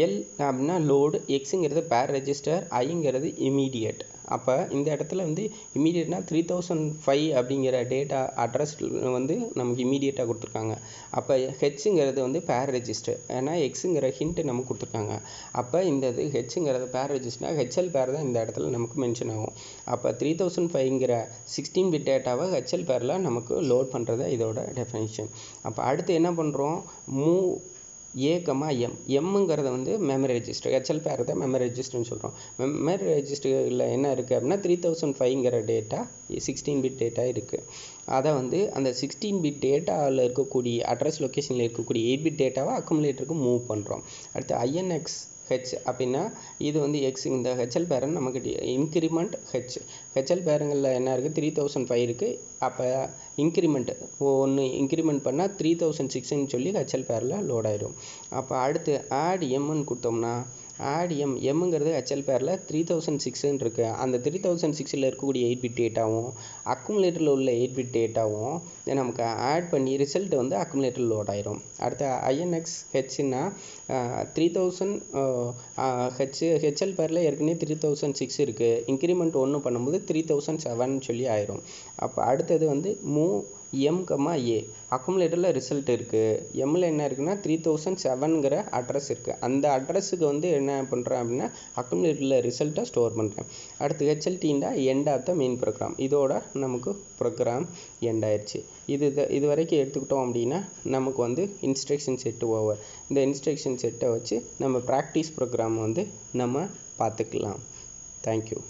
எல் அப்படின்னா லோடு, எக்ஸுங்கிறது பேர் ரெஜிஸ்டர், ஐங்கிறது இமீடியட். அப்போ இந்த இடத்துல வந்து இமீடியட்னா த்ரீ தௌசண்ட் ஃபைவ் அப்படிங்கிற டேட்டா அட்ரஸ் வந்து நமக்கு இமீடியட்டாக கொடுத்துருக்காங்க. அப்போ ஹெச்சுங்கிறது வந்து பேர் ரெஜிஸ்டர், ஏன்னா எக்ஸுங்கிற ஹிண்ட்டு நம்ம கொடுத்துருக்காங்க. அப்போ இந்த இது ஹெச்சுங்கிறது பேர் ரெஜிஸ்டர்னா ஹெச்எல் பேர் தான் இந்த இடத்துல நமக்கு மென்ஷன் ஆகும். அப்போ த்ரீ தௌசண்ட் ஃபைவ்ங்கிற சிக்ஸ்டீன் பிட் டேட்டாவை ஹெச்எல் பேரில் நமக்கு லோட் பண்ணுறது இதோட டெஃபினேஷன். அப்போ அடுத்து என்ன பண்ணுறோம், மூவ் ஏ கமா எம் எம்ங்கிறத வந்து மெமரி ரெஜிஸ்டர் ஹெச்எல் பேர் தான் மெமரி ரெஜிஸ்டர்னு சொல்கிறோம். மெமரி ரெஜிஸ்டரில் என்ன இருக்குது அப்படின்னா த்ரீ தௌசண்ட் ஃபைவ்ங்கிற டேட்டா சிக்ஸ்டீன் பிட் டேட்டா இருக்குது. அதை வந்து அந்த சிக்ஸ்டீன் பிட் டேட்டாவில் இருக்கக்கூடிய அட்ரஸ் லொக்கேஷனில் இருக்கக்கூடிய எயிட் பிட் டேட்டாவை அக்குமுலேட்டருக்கு மூவ் பண்ணுறோம். அடுத்து ஐஎன்எக்ஸ் ஹெச் அப்படின்னா இது வந்து எக்ஸ் இந்த ஹெச்எல் பேரன் நமக்கு இன்க்ரிமெண்ட் ஹெச் ஹெச்எல் பேரங்களில் என்ன இருக்குது த்ரீ தௌசண்ட் ஃபைவ் இருக்குது. அப்போ இன்க்ரிமெண்ட் ஒன்று இன்க்ரிமெண்ட் பண்ணால் த்ரீ தௌசண்ட் சிக்ஸ்ன்னு சொல்லி ஹெச்எல் பேரில் லோட் ஆயிடும். அப்போ அடுத்து ஆட் எம்னு கொடுத்தோம்னா ஆட் எம் எம்ங்கிறது ஹெச்எல் பேரில் த்ரீ தௌசண்ட் சிக்ஸ்ன்னு இருக்குது. அந்த த்ரீ தௌசண்ட் சிக்ஸில் இருக்கக்கூடிய எயிட் பிட் டேட்டாவும் அக்குமுலேட்டரில் உள்ள எயிட் பிட் டேட்டாவும் நமக்கு ஆட் பண்ணி ரிசல்ட் வந்து அக்குமுலேட்டர் லோட் ஆயிரும். அடுத்த ஐஎன்எக்ஸ் ஹெச்னா த்ரீ தௌசண்ட் ஹெச் ஹெச்எல் பேரில் ஏற்கனவே த்ரீ தௌசண்ட் சிக்ஸ் இருக்குது. இன்க்ரிமெண்ட் ஒன்று பண்ணும்போது த்ரீ தௌசண்ட் செவன் சொல்லி ஆயிரும். அப்போ அடுத்தது வந்து மூ எம் கமா ஏ அக்குமுலேட்டரில் ரிசல்ட் இருக்குது. எம்மில் என்ன இருக்குன்னா த்ரீ தௌசண்ட் செவனுங்கிற அட்ரஸ் இருக்குது. அந்த அட்ரஸுக்கு வந்து என்ன பண்ணுறேன் அப்படின்னா அக்குமுலேட்டரில் ரிசல்ட்டை ஸ்டோர் பண்ணுறேன். அடுத்து ஹெச்எல்டின்னா end of the main program. இதோட நமக்கு ப்ரோக்ராம் எண்ட் ஆயிடுச்சு. இது இது வரைக்கும் எடுத்துக்கிட்டோம் அப்படின்னா நமக்கு வந்து இன்ஸ்ட்ரக்ஷன் செட்டு ஓவர். இந்த இன்ஸ்ட்ரக்ஷன் செட்டை வச்சு நம்ம ப்ராக்டிஸ் ப்ரோக்ராம் வந்து நம்ம பார்த்துக்கலாம். தேங்க்யூ.